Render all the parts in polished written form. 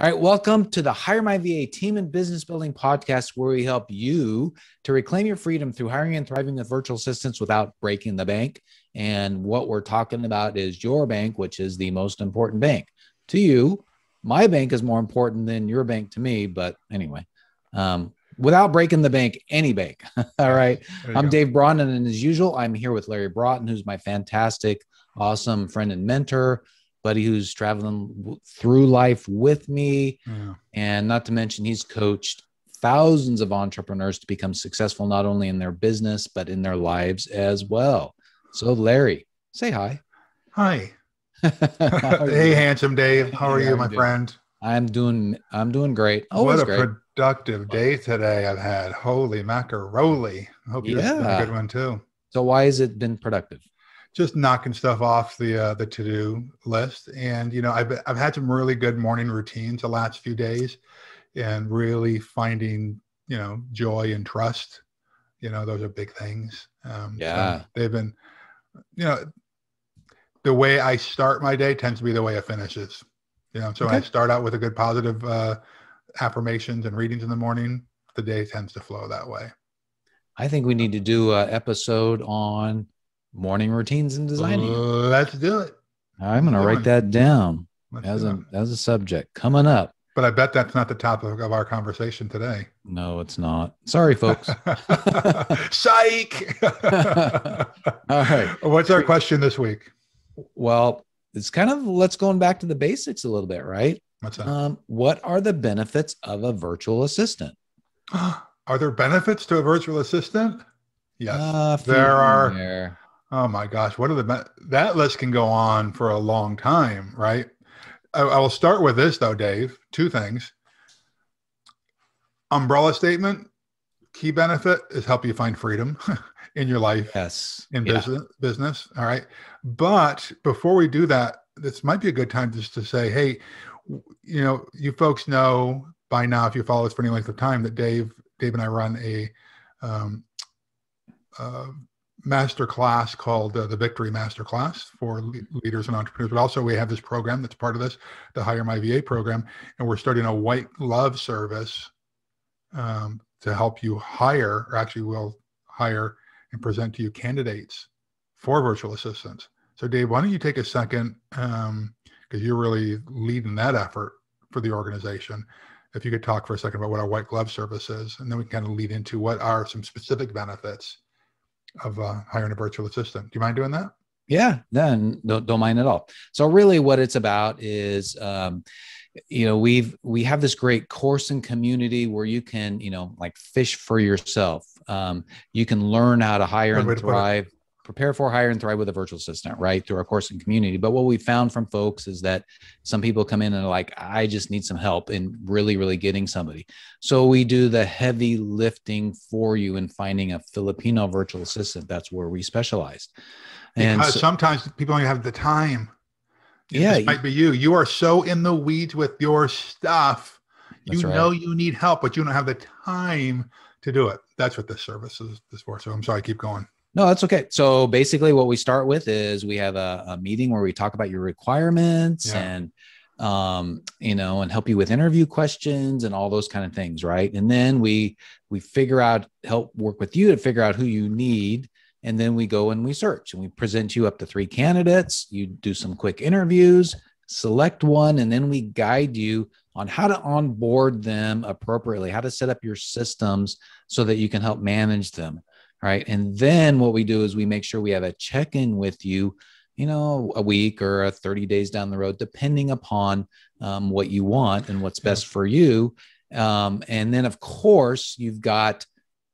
All right, welcome to the Hire My VA Team and Business Building Podcast, where we help you to reclaim your freedom through hiring and thriving with virtual assistants without breaking the bank. And what we're talking about is your bank, which is the most important bank to you. My bank is more important than your bank to me, but anyway, without breaking the bank, any bank. All right, I'm Dave Braun, and as usual, I'm here with Larry Broughton, who's my fantastic, awesome friend and mentor, buddy who's traveling through life with me. Yeah. And not to mention, he's coached thousands of entrepreneurs to become successful, not only in their business, but in their lives as well. So Larry, say hi. Hi. Hey, handsome Dave. How are you, my friend? I'm doing great. Always what a great. Productive day today I've had. Holy macaroni. I hope you've had a good one too. So why has it been productive? Just knocking stuff off the to-do list. And, you know, I've had some really good morning routines the last few days and really finding, you know, joy and trust. You know, those are big things. So they've been, you know, the way I start my day tends to be the way it finishes. You know, so I start out with a good positive affirmations and readings in the morning. The day tends to flow that way. I think we need to do an episode on morning routines and designing. Let's do it. I'm going to write that down as a subject coming up. But I bet that's not the topic of our conversation today. No, it's not. Sorry, folks. Psych. All right. What's our question this week? Well, it's kind of, let's go back to the basics a little bit, right? What's that? What are the benefits of a virtual assistant? Are there benefits to a virtual assistant? Yes, there are. There. Oh my gosh, what are that list can go on for a long time, right? I will start with this though, Dave. Two things. Umbrella statement, key benefit is help you find freedom in your life. Yes. In business. All right. But before we do that, this might be a good time just to say, hey, you know, you folks know by now, if you follow us for any length of time, that Dave and I run a masterclass called the Victory Masterclass for leaders and entrepreneurs. But also we have this program that's part of this, the Hire My VA program, and we're starting a white glove service to help you hire, or actually we'll hire and present to you candidates for virtual assistants. So Dave, why don't you take a second, because you're really leading that effort for the organization. If you could talk for a second about what our white glove service is, and then we can kind of lead into what are some specific benefits of hiring a virtual assistant. Do you mind doing that? Yeah, then don't mind at all. So really what it's about is, you know, we have this great course and community where you can, you know, like fish for yourself. You can learn how to hire and thrive. Prepare for, hire, and thrive with a virtual assistant, right? Through our course and community. But what we found from folks is that some people come in and are like, I just need some help in really, really getting somebody. So we do the heavy lifting for you in finding a Filipino virtual assistant. That's where we specialized. And because sometimes people don't have the time. Yeah. This might be you. You are so in the weeds with your stuff. You know you need help, but you don't have the time to do it. That's what this service is for. So I'm sorry, keep going. No, that's okay. So basically what we start with is we have a meeting where we talk about your requirements and, you know, and help you with interview questions and all those kind of things. Right. And then we figure out, help work with you to figure out who you need. And then we go and we search and we present you up to 3 candidates. You do some quick interviews, select one, and then we guide you on how to onboard them appropriately, how to set up your systems so that you can help manage them. Right. And then what we do is we make sure we have a check-in with you, you know, a week or 30 days down the road, depending upon what you want and what's best for you. And then of course you've got,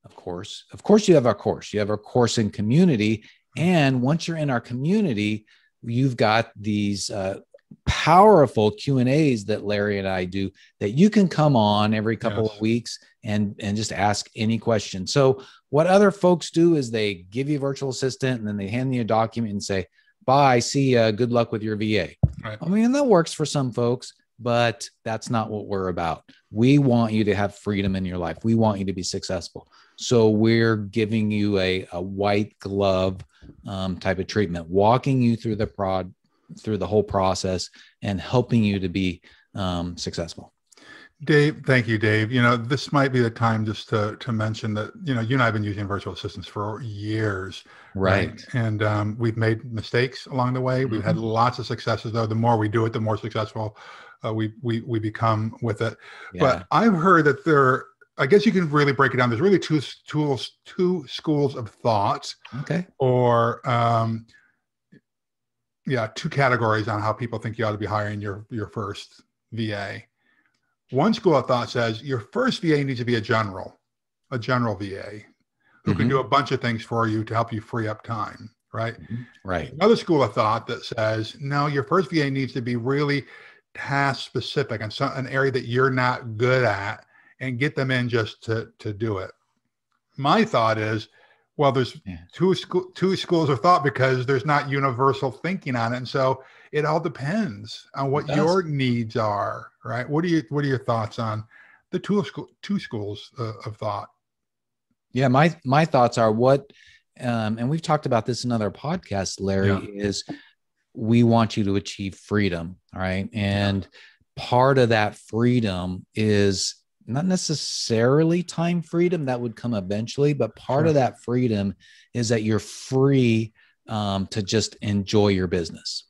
of course you have our course, and community. And once you're in our community, you've got these powerful Q&As that Larry and I do that you can come on every couple of weeks and just ask any question. So what other folks do is they give you a virtual assistant and then they hand you a document and say, bye, see ya, good luck with your VA. Right. I mean, that works for some folks, but that's not what we're about. We want you to have freedom in your life. We want you to be successful. So we're giving you a white glove type of treatment, walking you through the whole process and helping you to be successful. Dave, thank you, Dave. You know, this might be the time just to mention that, you know, you and I have been using virtual assistants for years. Right. And we've made mistakes along the way. Mm-hmm. We've had lots of successes, though. The more we do it, the more successful we become with it. Yeah. But I've heard that there, I guess you can really break it down. There's really two schools of thought. Okay. Or, yeah, two categories on how people think you ought to be hiring your first VA. One school of thought says your first VA needs to be a general VA who mm-hmm. can do a bunch of things for you to help you free up time, right? Mm-hmm. Right. Another school of thought that says, no, your first VA needs to be really task specific and an area that you're not good at, and get them in just to do it. My thought is, well, there's two schools of thought because there's not universal thinking on it. And so it all depends on what your needs are, right? What are your thoughts on the two schools of thought? Yeah, my thoughts are what, and we've talked about this in other podcasts, Larry, is we want you to achieve freedom, all right? And part of that freedom is not necessarily time freedom, that would come eventually, but part of that freedom is that you're free to just enjoy your business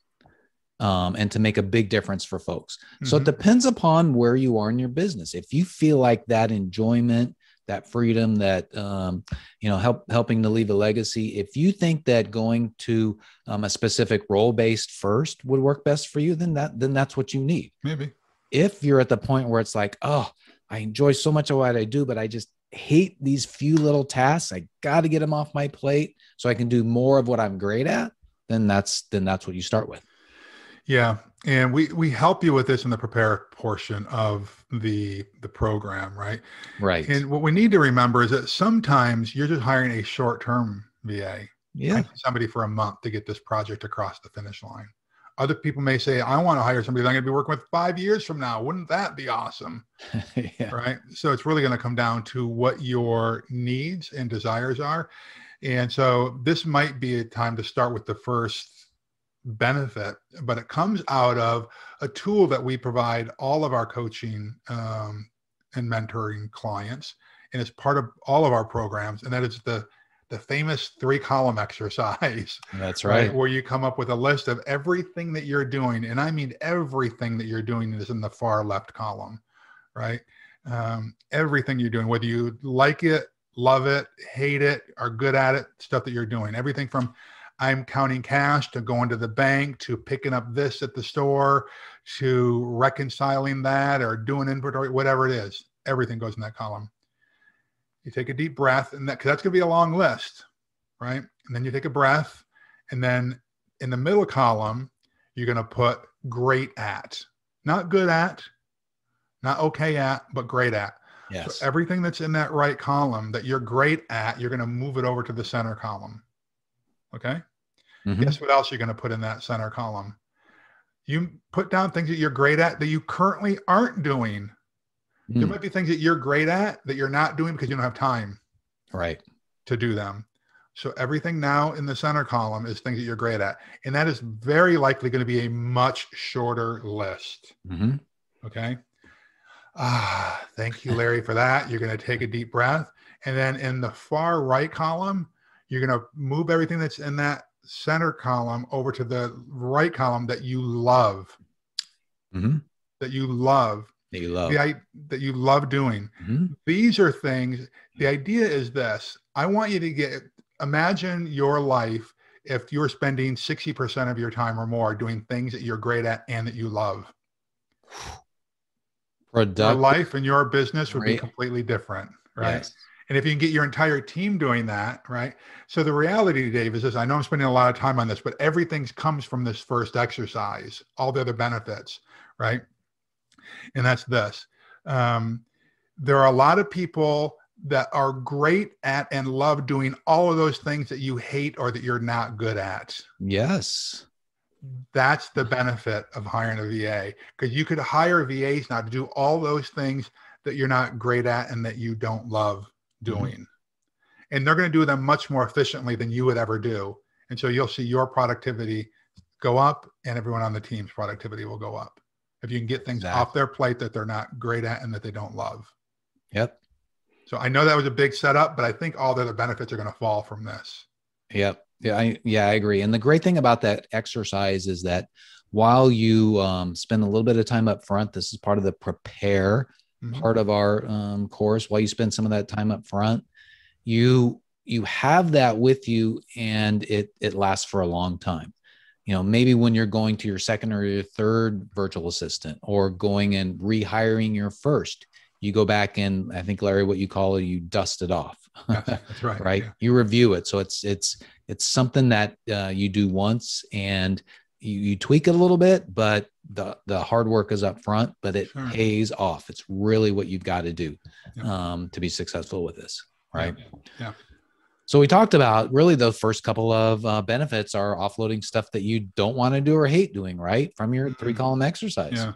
and to make a big difference for folks. Mm-hmm. So it depends upon where you are in your business. If you feel like that enjoyment, that freedom, that, you know, helping to leave a legacy. If you think that going to a specific role-based first would work best for you, then that's what you need. Maybe. If you're at the point where it's like, oh, I enjoy so much of what I do, but I just hate these few little tasks. I got to get them off my plate so I can do more of what I'm great at. Then that's what you start with. Yeah. And we help you with this in the prepare portion of the program, right? Right. And what we need to remember is that sometimes you're just hiring a short-term VA, somebody for a month to get this project across the finish line. Other people may say, I want to hire somebody that I'm going to be working with 5 years from now. Wouldn't that be awesome? Right? So it's really going to come down to what your needs and desires are. And so this might be a time to start with the first benefit, but it comes out of a tool that we provide all of our coaching and mentoring clients. And it's part of all of our programs. And that is the famous 3-column exercise. That's right. Where you come up with a list of everything that you're doing. And I mean, everything that you're doing is in the far left column, right? Everything you're doing, whether you like it, love it, hate it, are good at it, stuff that you're doing, everything from I'm counting cash to going to the bank, to picking up this at the store, to reconciling that or doing inventory, whatever it is, everything goes in that column. You take a deep breath, and that, 'cause that's going to be a long list, right? And then you take a breath, and then in the middle column, you're going to put great at, not good at, not okay at, but great at. Yes. So everything that's in that right column that you're great at, you're going to move it over to the center column. Okay. Mm-hmm. Guess what else you're going to put in that center column? You put down things that you're great at that you currently aren't doing. There might be things that you're great at that you're not doing because you don't have time to do them. So everything now in the center column is things that you're great at. And that is very likely going to be a much shorter list. Mm-hmm. Okay. Thank you, Larry, for that. You're going to take a deep breath. And then in the far right column, you're going to move everything that's in that center column over to the right column that you love. Mm-hmm. That you love doing. Mm-hmm. These are things, the idea is this, I want you to imagine your life if you're spending 60% of your time or more doing things that you're great at and that you love. Your life and your business would be completely different, right? Yes. And if you can get your entire team doing that, right? So the reality, Dave, is this, I know I'm spending a lot of time on this, but everything comes from this first exercise, all the other benefits, right? And that's this. There are a lot of people that are great at and love doing all of those things that you hate or that you're not good at. Yes. That's the benefit of hiring a VA, because you could hire VAs now to do all those things that you're not great at and that you don't love doing. Mm-hmm. And they're going to do them much more efficiently than you would ever do. And so you'll see your productivity go up and everyone on the team's productivity will go up. If you can get things off their plate that they're not great at and that they don't love. Yep. So I know that was a big setup, but I think all the other benefits are going to fall from this. Yep. Yeah, I agree. And the great thing about that exercise is that while you spend a little bit of time up front, this is part of the prepare part of our course. While you spend some of that time up front, you have that with you, and it lasts for a long time. You know, maybe when you're going to your second or your third virtual assistant, or going and rehiring your first, you go back and I think, Larry, what you call it, you dust it off. That's right. Right. Yeah. You review it. So it's something that you do once, and you tweak it a little bit, but the hard work is up front, but it pays off. It's really what you've got to do to be successful with this. Right. Yeah. So we talked about really the first couple of benefits are offloading stuff that you don't want to do or hate doing, right? From your 3-column exercise,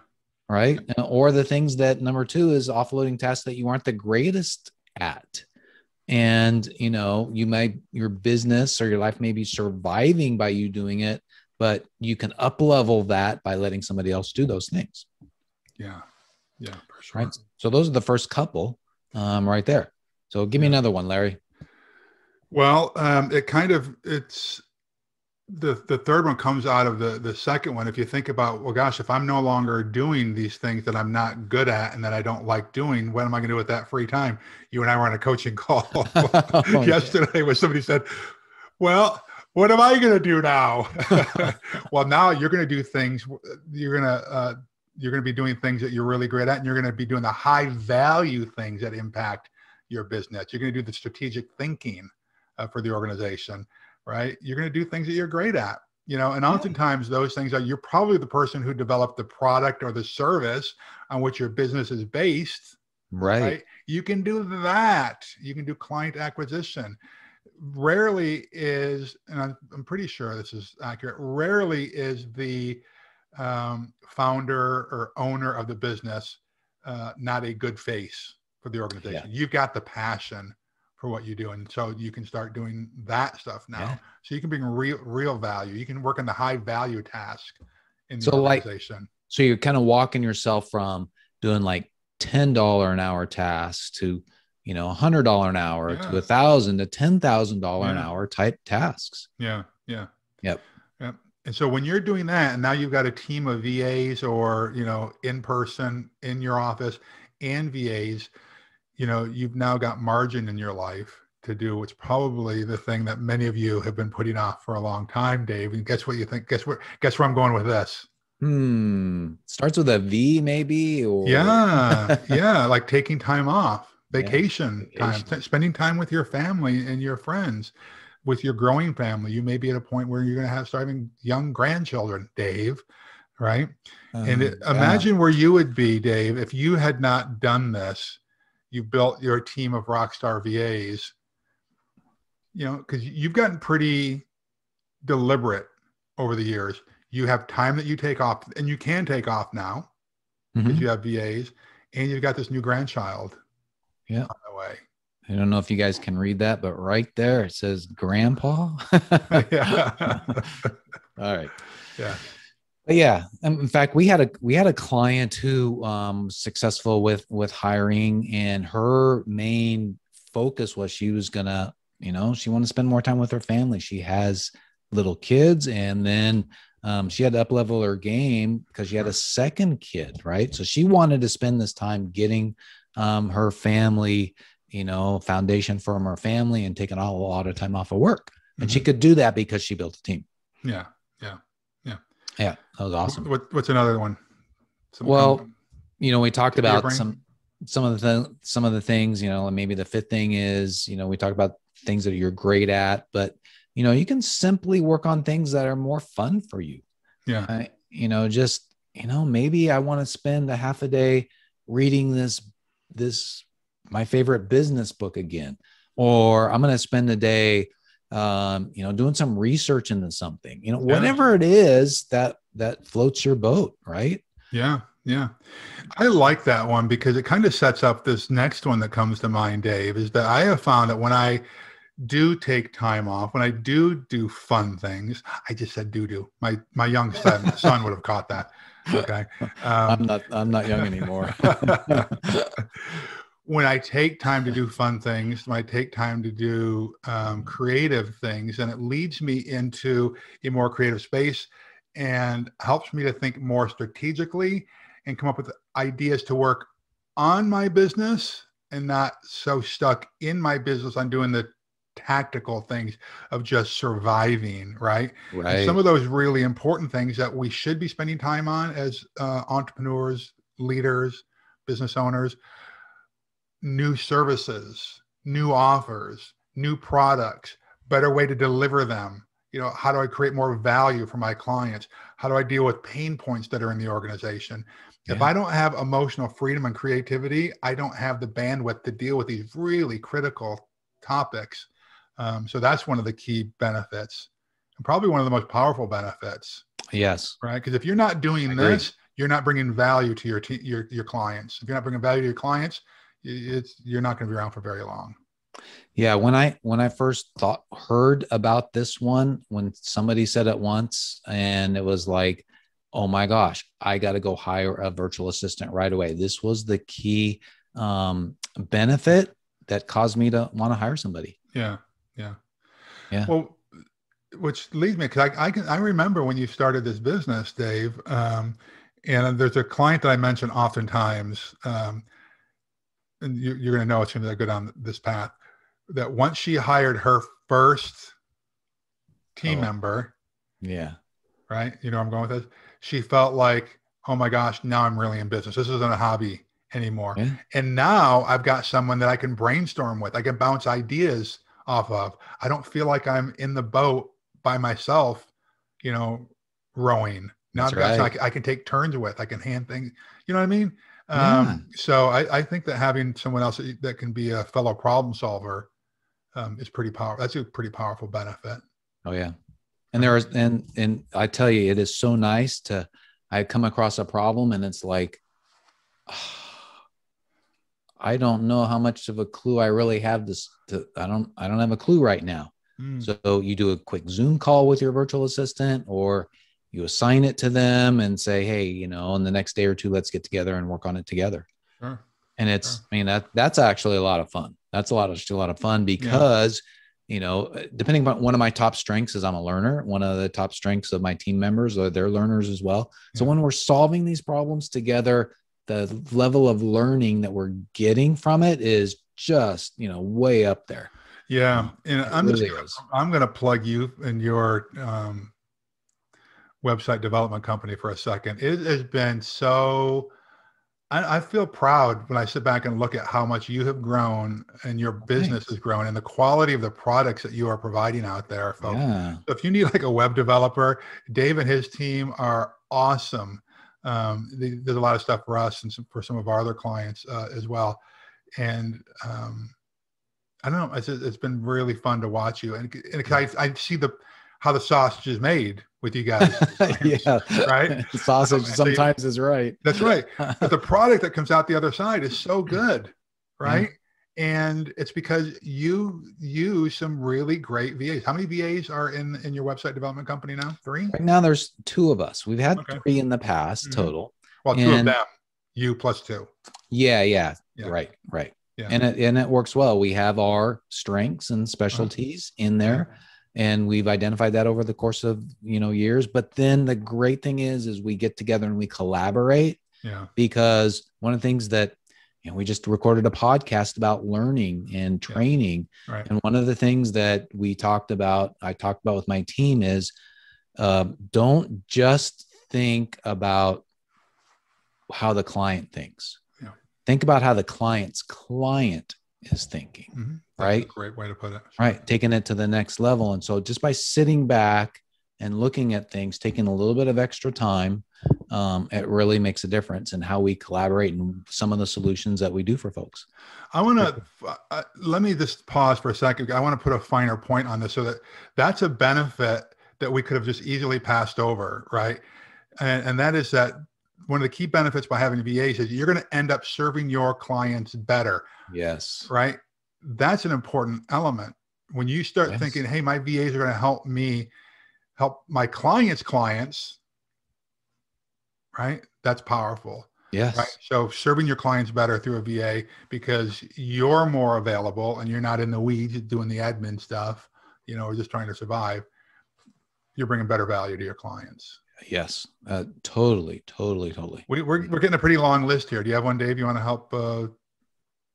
right? Or the things that number 2 is offloading tasks that you aren't the greatest at. And, you know, your business or your life may be surviving by you doing it, but you can up-level that by letting somebody else do those things. Yeah. Yeah, for sure. Right? So those are the first couple right there. So give me another one, Larry. Well, the third one comes out of the second one. If you think about, well, gosh, if I'm no longer doing these things that I'm not good at and that I don't like doing, what am I going to do with that free time? You and I were on a coaching call yesterday where somebody said, well, what am I going to do now? Well, now you're going to do things, you're going to be doing things that you're really great at, and you're going to be doing the high value things that impact your business. You're going to do the strategic thinking for the organization, right? You're going to do things that you're great at, you know, and oftentimes those things are, you're probably the person who developed the product or the service on which your business is based, right? You can do that. You can do client acquisition. Rarely is, and I'm pretty sure this is accurate, rarely is the founder or owner of the business not a good face for the organization. You've got the passion for what you do, and so you can start doing that stuff now. So you can bring real value. You can work on the high value task in the organization. So you're kind of walking yourself from doing like $10 an hour tasks to, you know, $100 an hour to $1,000 to $10,000 an hour type tasks. Yeah. And so when you're doing that, and now you've got a team of VAs or, you know, in person in your office and VAs, you know, you've now got margin in your life to do what's probably the thing that many of you have been putting off for a long time, Dave. And guess what you think? Guess where I'm going with this? Starts with a V, maybe? Or... Yeah. Like taking time off, vacation time, spending time with your family and your friends, with your growing family. You may be at a point where you're going to start having young grandchildren, Dave. Right. Imagine where you would be, Dave, if you had not done this. You built your team of rock star VAs, you know, because you've gotten pretty deliberate over the years. You have time that you take off, and you can take off now because you have VAs, and you've got this new grandchild. Yeah. On the way. I don't know if you guys can read that, but right there it says grandpa. All right. Yeah. Yeah. In fact, we had a client who successful with hiring, and her main focus was she was going to, you know, she wanted to spend more time with her family. She has little kids, and then she had to up level her game because she had a second kid. Right. So she wanted to spend this time getting her family, you know, foundation from her family, and taking a lot of time off of work. And she could do that because she built a team. Yeah. Yeah. Yeah, that was awesome. What's another one? You know, we talked about some of the things, you know, and maybe the fifth thing is, you know, we talked about things that you're great at, but, you know, you can simply work on things that are more fun for you. Yeah. You know, just, you know, maybe I want to spend a half a day reading this, my favorite business book again, or I'm going to spend a day, you know, doing some research into something, you know, whatever it is that floats your boat. Right. Yeah. Yeah. I like that one because it kind of sets up this next one that comes to mind, Dave, is that I have found that when I do take time off, when I do fun things, I just said, my young son would have caught that. Okay. I'm not young anymore. When I take time to do fun things, when I take time to do creative things, and it leads me into a more creative space and helps me to think more strategically and come up with ideas to work on my business and not so stuck in my business on doing the tactical things of just surviving, right? Right. And some of those really important things that we should be spending time on as entrepreneurs, leaders, business owners, new services, new offers, new products, better way to deliver them. You know, how do I create more value for my clients? How do I deal with pain points that are in the organization? Yeah. If I don't have emotional freedom and creativity, I don't have the bandwidth to deal with these really critical topics. So that's one of the key benefits, and probably one of the most powerful benefits. Yes. Right? Because if you're not doing this, you're not bringing value to your clients. If you're not bringing value to your clients, you're not going to be around for very long. Yeah. When I first heard about this one, when somebody said it once, and it was like, oh my gosh, I got to go hire a virtual assistant right away. This was the key benefit that caused me to want to hire somebody. Yeah. Yeah. Yeah. Well, which leads me, because I remember when you started this business, Dave, and there's a client that I mention oftentimes, and you're going to know it's going to be good on this path, that once she hired her first team member. Yeah. Right. You know where I'm going with this. She felt like, oh my gosh, now I'm really in business. This isn't a hobby anymore. Yeah. And now I've got someone that I can brainstorm with. I can bounce ideas off of. I don't feel like I'm in the boat by myself, you know, rowing. Now I've got someone I can take turns with. I can hand things, you know what I mean? Yeah. So I think that having someone else that can be a fellow problem solver is pretty powerful. That's a pretty powerful benefit. Oh yeah. And there is, and I tell you, it is so nice to, I come across a problem and it's like, oh, I don't know how much of a clue I really have I don't have a clue right now. So you do a quick Zoom call with your virtual assistant, or you assign it to them and say, hey, you know, in the next day or two, let's get together and work on it together. Sure. And it's, sure. I mean, that's actually a lot of fun. That's a lot of fun because, yeah. You know, depending on, one of my top strengths is I'm a learner. One of the top strengths of my team members are they're learners as well. Yeah. So when we're solving these problems together, the level of learning that we're getting from it is just, you know, way up there. Yeah. And I'm going to plug you and your, website development company for a second. It has been so, I feel proud when I sit back and look at how much you have grown and your business has grown and the quality of the products that you are providing out there, folks. Yeah. So if you need like a web developer, Dave and his team are awesome. There's a lot of stuff for us and for some of our other clients as well. And I don't know, it's been really fun to watch you. And I see how the sausage is made with you guys. Yeah. Right. The sausage sometimes is right. That's right. But the product that comes out the other side is so good. Right. Mm-hmm. And it's because you use some really great VAs. How many VAs are in your website development company now? 3? Right now there's 2 of us. We've had 3 in the past total. Well, 2 of them, you plus 2. Yeah. Yeah. Yeah. Right. Right. Yeah. And it works well. We have our strengths and specialties in there. And we've identified that over the course of, you know, years. But then the great thing is we get together and we collaborate. Yeah. Because one of the things that, you know, we just recorded a podcast about learning and training. Yeah. Right. And one of the things that I talked about with my team is don't just think about how the client thinks. Yeah. Think about how the client's client is thinking. Mm-hmm. Right. That's a great way to put it. Sure. Right. Taking it to the next level. And so just by sitting back and looking at things, taking a little bit of extra time, it really makes a difference in how we collaborate and some of the solutions that we do for folks. I want to, let me just pause for a second. I want to put a finer point on this so that's a benefit that we could have just easily passed over. Right. And that is that one of the key benefits by having VAs is you're going to end up serving your clients better. Yes. Right. That's an important element. When you start thinking, hey, my VAs are going to help me help my clients' clients, right? That's powerful. Yes. Right? So serving your clients better through a VA because you're more available and you're not in the weeds doing the admin stuff, you know, or just trying to survive. You're bringing better value to your clients. Yes, totally. We're getting a pretty long list here. Do you have one, Dave? You want to help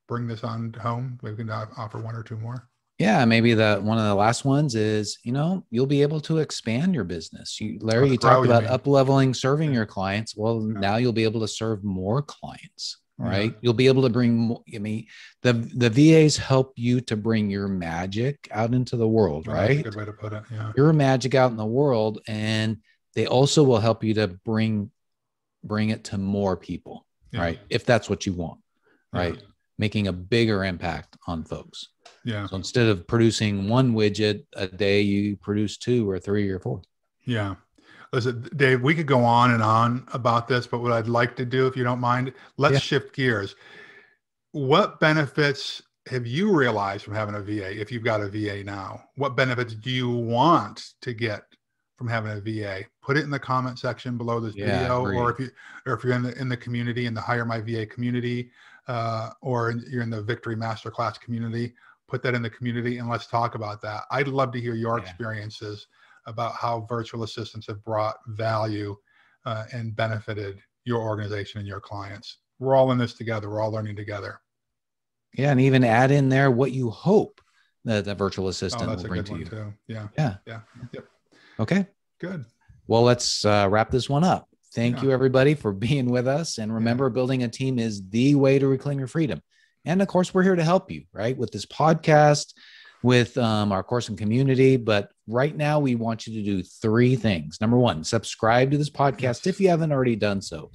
bring this on home? Maybe we can offer one or two more. Yeah, maybe one of the last ones is, you know, you'll be able to expand your business. Larry, you talked about up-leveling, serving your clients. Well, now you'll be able to serve more clients, right? Yeah. You'll be able to bring more, I mean, the VAs help you to bring your magic out into the world, right? That's a good way to put it, yeah. Your magic out in the world, and they also will help you to bring it to more people, right? If that's what you want, right? Making a bigger impact on folks. Yeah. So instead of producing one widget a day, you produce two or three or four. Yeah. Listen, Dave, we could go on and on about this, but what I'd like to do, if you don't mind, let's shift gears. What benefits have you realized from having a VA? If you've got a VA now, what benefits do you want to get from having a VA? Put it in the comment section below this video, or if you're in the community, in the Hire My VA community, or you're in the Victory Masterclass community, put that in the community and let's talk about that. I'd love to hear your experiences about how virtual assistants have brought value and benefited your organization and your clients. We're all in this together. We're all learning together. Yeah. And even add in there what you hope that the virtual assistant will bring to you. Too. Yeah. Yeah. Yeah. Yep. Okay. Good. Well, let's wrap this one up. Thank you, everybody, for being with us. And remember, building a team is the way to reclaim your freedom. And of course, we're here to help you, right? With this podcast, with our course and community. But right now, we want you to do three things. Number one, subscribe to this podcast if you haven't already done so.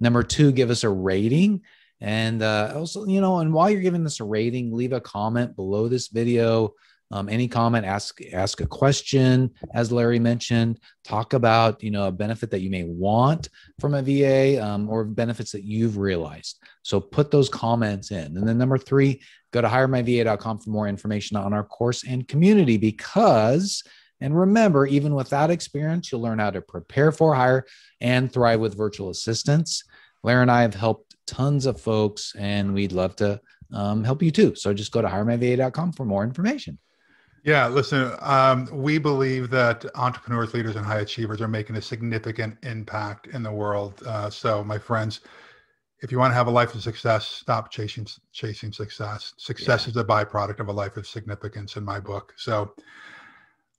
Number two, give us a rating. And also, you know, and while you're giving us a rating, leave a comment below this video. Any comment, ask a question, as Larry mentioned, talk about, you know, a benefit that you may want from a VA or benefits that you've realized. So put those comments in. And then number three, go to HireMyVA.com for more information on our course and community and remember, even without experience, you'll learn how to prepare for, hire, and thrive with virtual assistants. Larry and I have helped tons of folks, and we'd love to help you too. So just go to HireMyVA.com for more information. Yeah, listen, we believe that entrepreneurs, leaders, and high achievers are making a significant impact in the world. So my friends, if you want to have a life of success, stop chasing success. Success is the byproduct of a life of significance in my book. So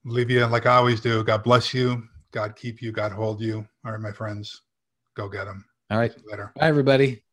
leave you, like I always do, God bless you, God keep you, God hold you. All right, my friends, go get them. All right. See you later. Bye, everybody.